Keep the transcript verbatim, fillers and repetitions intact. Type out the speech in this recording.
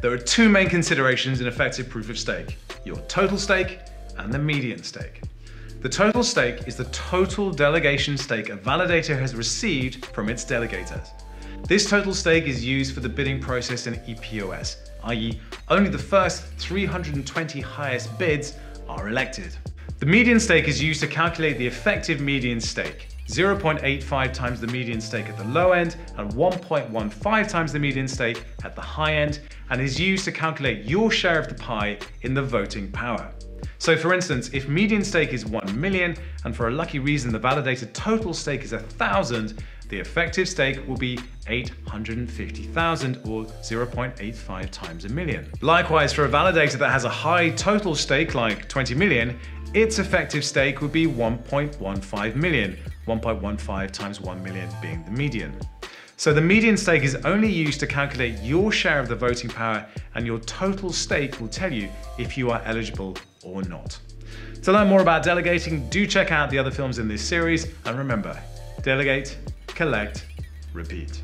There are two main considerations in effective proof of stake: your total stake and the median stake. The total stake is the total delegation stake a validator has received from its delegators. This total stake is used for the bidding process in E P O S, that is only the first three hundred twenty highest bids are elected. The median stake is used to calculate the effective median stake, zero point eight five times the median stake at the low end and one point one five times the median stake at the high end, and is used to calculate your share of the pie in the voting power. So for instance, if median stake is one million and for a lucky reason the validated total stake is one thousand, the effective stake will be eight hundred fifty thousand or zero point eight five times a million. Likewise, for a validator that has a high total stake like twenty million, its effective stake would be one point one five million, one point one five times one million being the median. So the median stake is only used to calculate your share of the voting power, and your total stake will tell you if you are eligible or not. To learn more about delegating, do check out the other films in this series, and remember, delegate, collect, repeat.